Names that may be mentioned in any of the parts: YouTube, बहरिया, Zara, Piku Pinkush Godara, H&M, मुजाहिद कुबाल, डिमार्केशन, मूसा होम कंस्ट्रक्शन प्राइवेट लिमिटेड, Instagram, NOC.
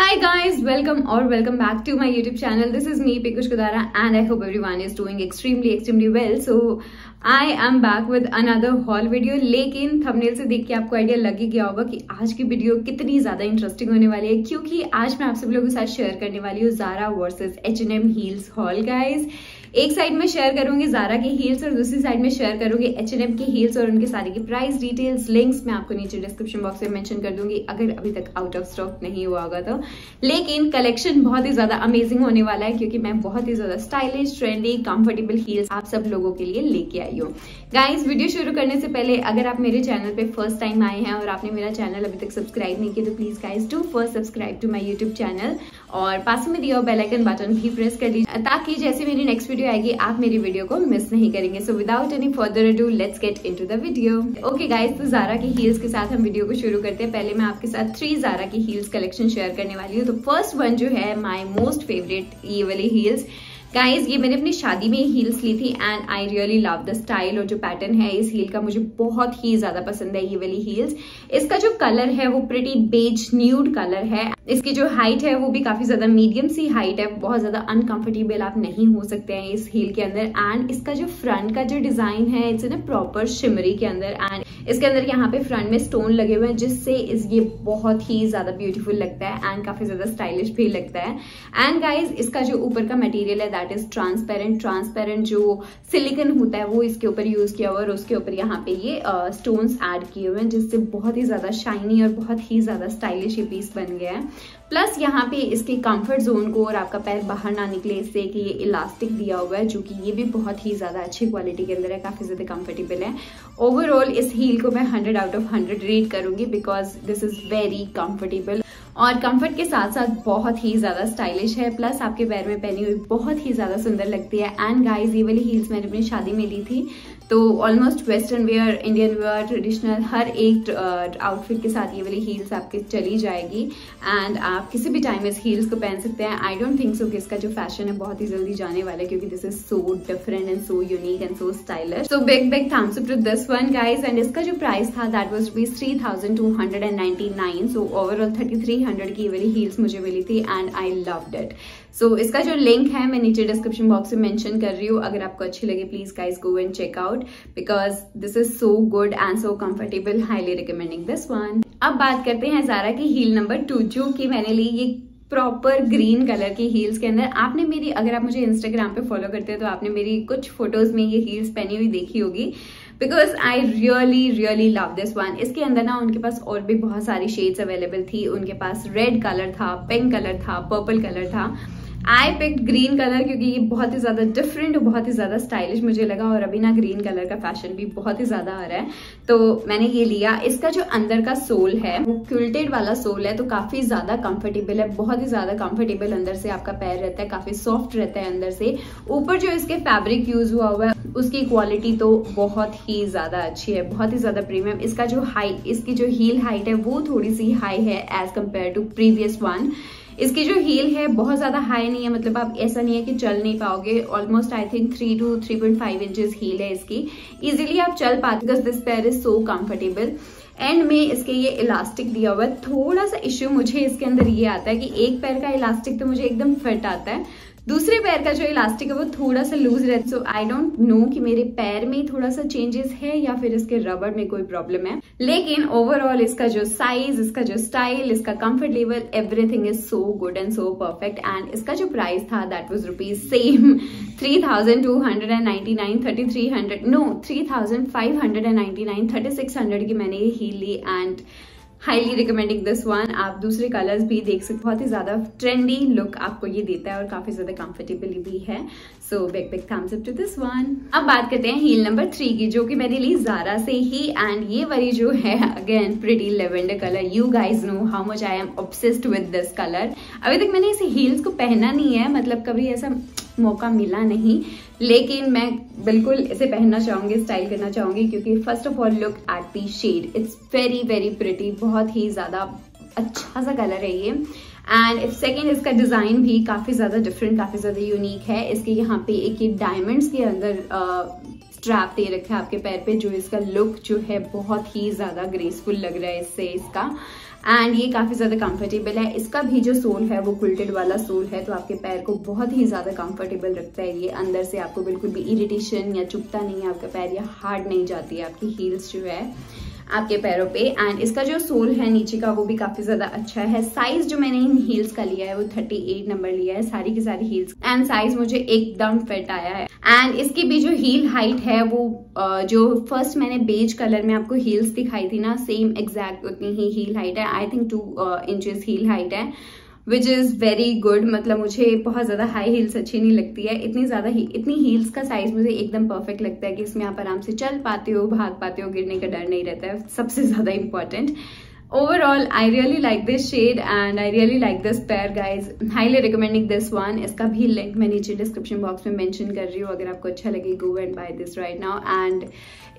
Hi guys, welcome or welcome back to my YouTube channel. This is me, Pinkush Godara, and I hope everyone is doing extremely well. So I am back with another haul video. लेकिन thumbnail से देख के आपको idea लग ही गया होगा कि आज की वीडियो कितनी ज्यादा इंटरेस्टिंग होने वाली है, क्योंकि आज मैं आप सब लोगों के साथ शेयर करने वाली हूँ Zara versus H&M heels haul guys. एक साइड में शेयर करूंगी Zara के हील्स और दूसरी साइड में शेयर करूंगी H&M के हील्स और उनके सारे की प्राइस डिटेल्स, लिंक्स मैं आपको नीचे डिस्क्रिप्शन बॉक्स में मेंशन कर दूंगी अगर अभी तक आउट ऑफ स्टॉक नहीं हुआ होगा तो। लेकिन कलेक्शन बहुत ही ज्यादा अमेजिंग होने वाला है, क्योंकि मैं बहुत ही ज्यादा स्टाइलिश, ट्रेंडी, कंफर्टेबल हील्स आप सब लोगों के लिए लेके आई हूँ गाइज। वीडियो शुरू करने से पहले अगर आप मेरे चैनल पर फर्स्ट टाइम आए हैं और आपने मेरा चैनल अभी तक सब्सक्राइब नहीं किया तो please guys do first subscribe to my YouTube channel और पास में दिया बेल आइकन बटन भी प्रेस कर दीजिए ताकि जैसे मेरी नेक्स्ट वीडियो आएगी आप मेरी वीडियो को मिस नहीं करेंगे। So without any further ado let's get into the video. Okay guys, तो Zara के हील्स के साथ हम वीडियो को शुरू करते हैं। पहले मैं आपके साथ 3 Zara की हील्स कलेक्शन शेयर करने वाली हूँ। तो फर्स्ट वन जो है माई मोस्ट फेवरेट ये वाली हील्स गाइज, ये मैंने अपनी शादी में हील्स ली थी and I really love the style और जो पैटर्न है इस हील का मुझे बहुत ही ज्यादा पसंद है ये वाली हील्स। इसका जो कलर है वो प्रिटी बेज न्यूड कलर है, इसकी जो हाइट है वो भी काफी ज्यादा मीडियम सी हाइट है, बहुत ज्यादा अनकंफर्टेबल आप नहीं हो सकते हैं इस हील के अंदर। एंड इसका जो फ्रंट का जो डिजाइन है इट्स इन प्रॉपर शिमरी के अंदर एंड इसके अंदर यहाँ पे फ्रंट में स्टोन लगे हुए हैं जिससे ये बहुत ही ज्यादा ब्यूटीफुल लगता है एंड काफी ज्यादा स्टाइलिश भी लगता है। एंड गाइज इसका जो ऊपर का मटेरियल है दैट इज ट्रांसपेरेंट जो सिलिकन होता है वो इसके ऊपर यूज किया हुआ और उसके ऊपर यहाँ पे ये स्टोन्स ऐड किए हुए हैं जिससे बहुत ही ज्यादा शाइनी और बहुत ही ज्यादा स्टाइलिश ये पीस बन गया है। प्लस यहाँ पे इसके कंफर्ट जोन को और आपका पैर बाहर ना निकले इससे कि ये इलास्टिक दिया हुआ है जो कि ये भी बहुत ही ज्यादा अच्छी क्वालिटी के अंदर है, काफी ज्यादा कंफर्टेबल है। ओवरऑल इस हील को मैं 100 out of 100 रेट करूंगी because this is very comfortable और कंफर्ट के साथ साथ बहुत ही ज्यादा स्टाइलिश है, प्लस आपके पैर में पहनी हुई बहुत ही ज्यादा सुंदर लगती है। एंड गाइज ये वाली हील्स मैंने अपनी शादी में ली थी तो almost western wear, Indian wear, traditional हर एक आउटफिट के साथ ये वाली हील्स आपके चली जाएगी एंड आप किसी भी टाइम इस हील्स को पहन सकते हैं। आई डोंट थिंक सो कि इसका जो फैशन है बहुत ही जल्दी जाने वाला है क्योंकि this is so different and so unique and so stylish. So big thumbs up to this one guys. And इसका जो प्राइस था that was rupees 3299। So overall 3300 की ये वाली हील्स मुझे मिली थी and I loved it. So इसका जो लिंक है मैं नीचे डिस्क्रिप्शन बॉक्स में मेंशन कर रही हूँ, अगर आपको अच्छी लगे please guys go and check out because this is so good and so comfortable. Highly recommending this one. अब बात करते हैं Zara की heel number 2 जो कि मैंने ली ये प्रॉपर ग्रीन कलर की हील्स के अंदर। आपने मेरी, अगर आप मुझे इंस्टाग्राम पे फॉलो करते हैं तो आपने मेरी कुछ फोटोज में ये हील्स पहनी हुई देखी होगी because I really love this one. इसके अंदर ना उनके पास और भी बहुत सारी शेड्स अवेलेबल थी, उनके पास रेड कलर था, पिंक कलर था, पर्पल कलर था। आई पिक्ड ग्रीन कलर क्योंकि ये बहुत ही ज्यादा डिफरेंट, बहुत ही ज्यादा स्टाइलिश मुझे लगा और अभी ना ग्रीन कलर का फैशन भी बहुत ही ज्यादा आ रहा है तो मैंने ये लिया। इसका जो अंदर का सोल है वो क्विल्टेड वाला सोल है तो काफी ज्यादा कंफर्टेबल है, बहुत ही ज्यादा कंफर्टेबल अंदर से आपका पैर रहता है, काफी सॉफ्ट रहता है अंदर से। ऊपर जो इसके फैब्रिक यूज हुआ है उसकी क्वालिटी तो बहुत ही ज्यादा अच्छी है, बहुत ही ज्यादा प्रीमियम। इसका जो हाइट, इसकी जो हील हाइट है वो थोड़ी सी हाई है as compare to previous one. इसकी जो हील है बहुत ज़्यादा हाई नहीं है, मतलब आप ऐसा नहीं है कि चल नहीं पाओगे। Almost I think 3 to 3.5 inches heel है इसकी, इजीली आप चल पाते बिकॉज दिस पैर इज सो कंफर्टेबल। एंड में इसके ये इलास्टिक दिया हुआ है। थोड़ा सा इश्यू मुझे इसके अंदर ये आता है कि एक पैर का इलास्टिक तो मुझे एकदम फिट आता है, दूसरे पैर का जो इलास्टिक है वो थोड़ा सा लूज रहता है। सो आई डोंट नो कि मेरे पैर में थोड़ा सा चेंजेस है या फिर इसके रबड़ में कोई प्रॉब्लम है, लेकिन ओवरऑल इसका जो साइज, इसका जो स्टाइल, इसका comfort level, everything is so good and so perfect. And इसका जो प्राइस था दैट वाज रुपीज सेम 3299, 3599, 3600 की मैंने ये हील ली and highly recommending this one. आप दूसरे कलर्स भी देख सकते, बहुत ही ज्यादा ट्रेंडी लुक आपको ये देता है और काफी ज्यादा कंफर्टेबल भी है। So big thumbs up to this one. अब बात करते हैं हील नंबर 3 की जो कि मैंने ली Zara से ही एंड ये वाली जो है again pretty lavender colour. You guys know how much I am obsessed with this colour. अभी तक मैंने इस हील्स को पहना नहीं है, मतलब कभी ऐसा मौका मिला नहीं, लेकिन मैं बिल्कुल इसे पहनना चाहूंगी, स्टाइल करना चाहूंगी क्योंकि first of all look at the shade, it's very pretty, बहुत ही ज्यादा अच्छा सा कलर है ये। एंड सेकेंड इसका डिजाइन भी काफी ज्यादा डिफरेंट, काफी ज्यादा यूनिक है। इसके यहाँ पे एक डायमंड्स के अंदर स्ट्रैप दे रखा है आपके पैर पे, जो इसका लुक जो है बहुत ही ज़्यादा ग्रेसफुल लग रहा है इससे इसका। एंड ये काफ़ी ज़्यादा कंफर्टेबल है, इसका भी जो सोल है वो क्विल्टेड वाला सोल है, तो आपके पैर को बहुत ही ज़्यादा कंफर्टेबल रखता है ये। अंदर से आपको बिल्कुल भी इरिटेशन या चुभता नहीं है आपका पैर, या हार्ड नहीं जाती है आपकी हील्स जो है आपके पैरों पे। एंड इसका जो सोल है नीचे का वो भी काफी ज्यादा अच्छा है। साइज जो मैंने इन हील्स का लिया है वो 38 नंबर लिया है सारी की सारी हील्स, एंड साइज मुझे एकदम फिट आया है। एंड इसकी भी जो हील हाइट है वो जो फर्स्ट मैंने बेज कलर में आपको हील्स दिखाई थी ना, सेम एग्जैक्ट उतनी ही हील हाइट है। I think 2 inches heel height है, विच इज़ वेरी गुड। मतलब मुझे बहुत ज़्यादा हाई हील्स अच्छी नहीं लगती है, इतनी हील्स का साइज मुझे एकदम परफेक्ट लगता है कि इसमें आप आराम से चल पाते हो, भाग पाते हो, गिरने का डर नहीं रहता है, सबसे ज़्यादा important. Overall, I really like this shade and I really like this pair, guys. Highly recommending this one. इसका भी लिंक मैं नीचे डिस्क्रिप्शन बॉक्स में मेंशन कर रही हूँ, अगर आपको अच्छा लगे go and buy this right now. And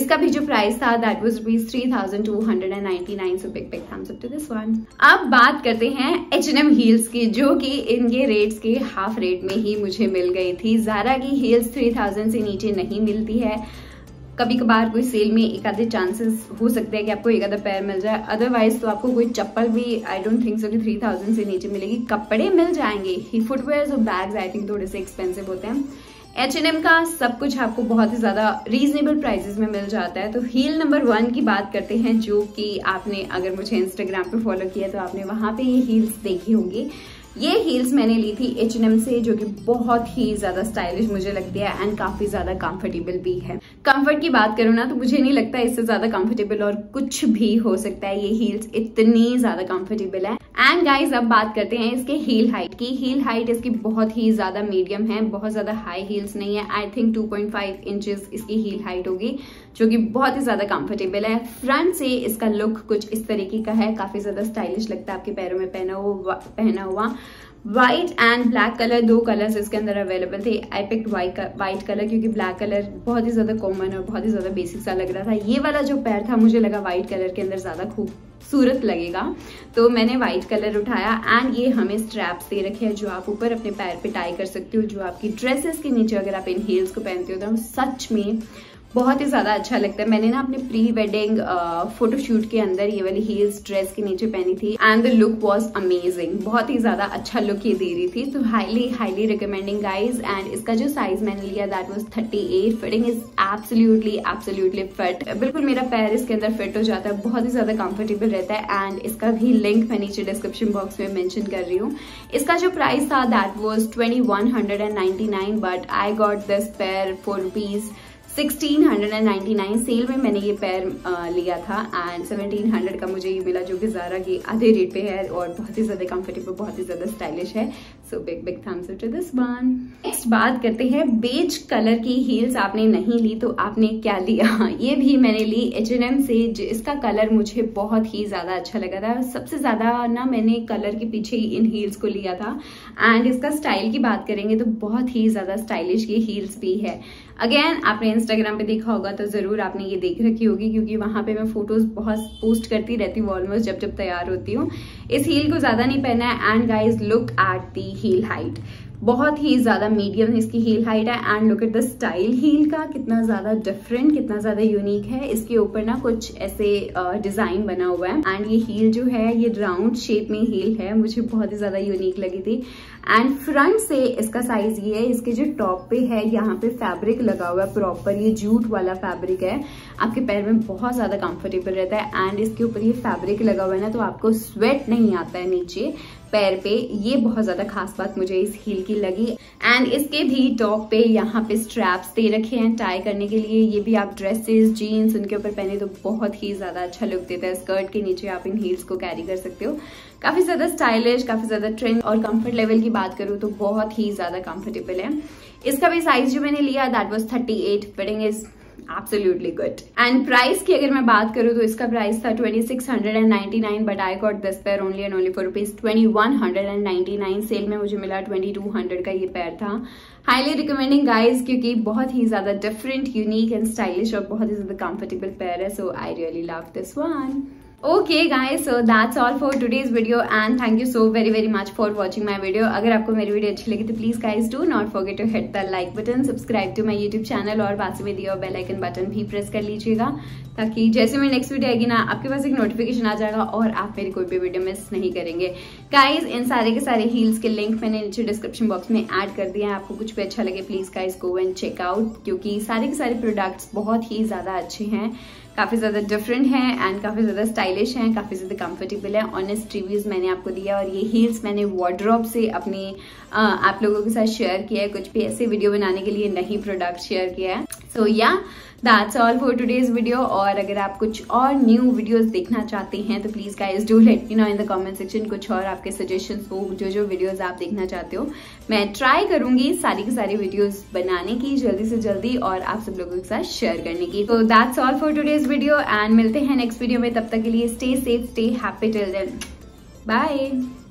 इसका भी जो प्राइस था that was ₹3,299, so big big thumbs up to this one. अब बात करते हैं H&M heels की, जो कि इनके रेट्स के हाफ रेट में ही मुझे मिल गई थी। Zara की heels 3,000 से नीचे नहीं मिलती है, कभी कभार कोई सेल में एक आधे चांसेस हो सकते हैं कि आपको एक आधा पैर मिल जाए, अदरवाइज तो आपको कोई चप्पल भी आई डोंट थिंक सो कि 3,000 से नीचे मिलेगी। कपड़े मिल जाएंगे ही, फुटवेयर और बैग्स आई थिंक थोड़े से एक्सपेंसिव होते हैं। H&M का सब कुछ आपको बहुत ही ज़्यादा रीजनेबल प्राइसेस में मिल जाता है। तो हील नंबर 1 की बात करते हैं, जो कि आपने अगर मुझे इंस्टाग्राम पे फॉलो किया तो आपने वहाँ पे ये हील्स देखी होंगी। ये हील्स मैंने ली थी H&M से, जो कि बहुत ही ज़्यादा स्टाइलिश मुझे लगती है एंड काफ़ी ज़्यादा कंफर्टेबल भी है। कंफर्ट की बात करूँ ना तो मुझे नहीं लगता इससे ज़्यादा कंफर्टेबल और कुछ भी हो सकता है, ये हील्स इतनी ज़्यादा कंफर्टेबल है। एंड गाइज अब बात करते हैं इसके हील हाइट की। हील हाइट इसकी बहुत ही ज़्यादा मीडियम है, बहुत ज़्यादा हाई हील्स नहीं है। आई थिंक 2.5 इंचेस इसकी हील हाइट होगी, जो कि बहुत ही ज़्यादा कंफर्टेबल है। फ्रंट से इसका लुक कुछ इस तरीके का है, काफ़ी ज़्यादा स्टाइलिश लगता है आपके पैरों में पहना हुआ। वाइट एंड ब्लैक कलर, दो कलर्स इसके अंदर अवेलेबल थे। आई पिक्ड वाइट कलर क्योंकि ब्लैक कलर बहुत ही ज़्यादा कॉमन और बहुत ही ज़्यादा बेसिक सा लग रहा था। ये वाला जो पैर था मुझे लगा वाइट कलर के अंदर ज़्यादा खूबसूरत लगेगा, तो मैंने वाइट कलर उठाया। एंड ये हमें स्ट्रैप्स दे रखे हैं जो आप ऊपर अपने पैर पे टाई कर सकते हो, जो आपकी ड्रेसेस के नीचे अगर आप इन हील्स को पहनते हो तो सच में बहुत ही ज़्यादा अच्छा लगता है। मैंने ना अपने प्री वेडिंग फोटोशूट के अंदर ये वाली हील्स ड्रेस के नीचे पहनी थी and the look was amazing, बहुत ही ज़्यादा अच्छा लुक ये दे रही थी। तो हाईली रिकमेंडिंग गाइज। एंड इसका जो साइज मैंने लिया that was 38। Fitting is absolutely fit, बिल्कुल मेरा पैर इसके अंदर फिट हो जाता है, बहुत ही ज़्यादा कंफर्टेबल रहता है। एंड इसका भी लिंक मैं नीचे डिस्क्रिप्शन बॉक्स में मेंशन कर रही हूँ। इसका जो प्राइस था that was 2,199, but I got this pair for ₹1,699। Sale में मैंने ये पैर लिया था एंड 1,700 का मुझे ये मिला, जो कि ज़ारा की आधे रेट पे है और बहुत ही ज़्यादा कंफर्टेबल, बहुत ही ज़्यादा स्टाइलिश है। So big big thumbs up to this one. Next बात करते हैं, बेज कलर की हील्स आपने नहीं ली तो आपने क्या लिया। ये भी मैंने ली H&M से, इसका कलर मुझे बहुत ही ज़्यादा अच्छा लगा था। सबसे ज़्यादा ना मैंने कलर के पीछे इन हील्स को लिया था। एंड इसका स्टाइल की बात करेंगे तो बहुत ही ज़्यादा स्टाइलिश ये हील्स भी है। अगेन आपने इंस्टाग्राम पे देखा होगा तो ज़रूर आपने ये देख रखी होगी, क्योंकि वहाँ पे मैं फ़ोटोज़ बहुत पोस्ट करती रहती हूँ ऑलमोस्ट जब जब तैयार होती हूँ। इस हील को ज़्यादा नहीं पहना है। And guys look at the heel height, बहुत ही ज़्यादा मीडियम इसकी हील हाइट है। And look at the style heel का, कितना ज़्यादा डिफरेंट, कितना ज़्यादा यूनिक है। इसके ऊपर ना कुछ ऐसे डिज़ाइन बना हुआ है। एंड ये हील जो है ये राउंड शेप में हील है, मुझे बहुत ही ज़्यादा यूनिक लगी थी। एंड फ्रंट से इसका साइज ये है, इसके जो टॉप पे है यहाँ पे फैब्रिक लगा हुआ है प्रॉपर, ये जूट वाला फैब्रिक है, आपके पैर में बहुत ज़्यादा कंफर्टेबल रहता है। एंड इसके ऊपर ये फैब्रिक लगा हुआ है ना, तो आपको स्वेट नहीं आता है नीचे पैर पे, ये बहुत ज़्यादा खास बात मुझे इस हील की लगी। एंड इसके भी टॉप पे यहाँ पे स्ट्रैप्स दे रखे हैं टाई करने के लिए, ये भी आप ड्रेसेस जीन्स उनके ऊपर पहने तो बहुत ही ज़्यादा अच्छा लुक देता है। स्कर्ट के नीचे आप इन हील्स को कैरी कर सकते हो, काफ़ी ज़्यादा स्टाइलिश, काफ़ी ज़्यादा ट्रेंड। और कंफर्ट लेवल की बात करूँ तो बहुत ही ज़्यादा कंफर्टेबल है। इसका भी साइज जो मैंने लिया that was 38। Fitting is Absolutely good. And price की अगर मैं बात करूँ तो इसका प्राइस था 2,699, but I got this pair only and only for ₹2,199. Sale में मुझे मिला 2,200 का ये पैर था। Highly recommending guys, क्योंकि बहुत ही ज़्यादा different, unique and stylish और बहुत ही ज़्यादा comfortable पैर है, so I really love this one. Okay guys, so that's all for today's video and thank you so very much for watching my video. अगर आपको मेरी वीडियो अच्छी लगी तो please guys do not forget to hit the like button, subscribe to my YouTube channel और पास में दिया बेल आइकन बटन भी प्रेस कर लीजिएगा ताकि जैसे मेरी नेक्स्ट वीडियो आएगी ना आपके पास एक नोटिफिकेशन आ जाएगा और आप मेरी कोई भी वीडियो मिस नहीं करेंगे. गाइज इन सारे के सारे हील्स के लिंक मैंने नीचे डिस्क्रिप्शन बॉक्स में ऐड कर दिया है. आपको कुछ भी अच्छा लगे please guys go and check out क्योंकि सारे के सारे प्रोडक्ट्स बहुत ही ज़्यादा अच्छे हैं, काफ़ी ज़्यादा डिफरेंट हैं एंड काफ़ी ज़्यादा स्टाइलिश हैं, काफ़ी ज़्यादा कंफर्टेबल है. ऑनेस्ट रिव्यूज़ मैंने आपको दिया और ये हील्स मैंने वार्डरोब से अपने आप लोगों के साथ शेयर किया है. कुछ भी ऐसे वीडियो बनाने के लिए नहीं प्रोडक्ट शेयर किया है. सो या that's all for today's video. और अगर आप कुछ और न्यू वीडियोस देखना चाहते हैं तो please guys do let me know in the comment section कुछ और आपके सजेशंस हो, जो जो वीडियोस आप देखना चाहते हो. मैं ट्राई करूंगी सारी की सारी वीडियोस बनाने की जल्दी से जल्दी और आप सब लोगों के साथ शेयर करने की. तो that's all for today's video and मिलते हैं नेक्स्ट वीडियो में. तब तक के लिए stay safe, stay happy till then, bye.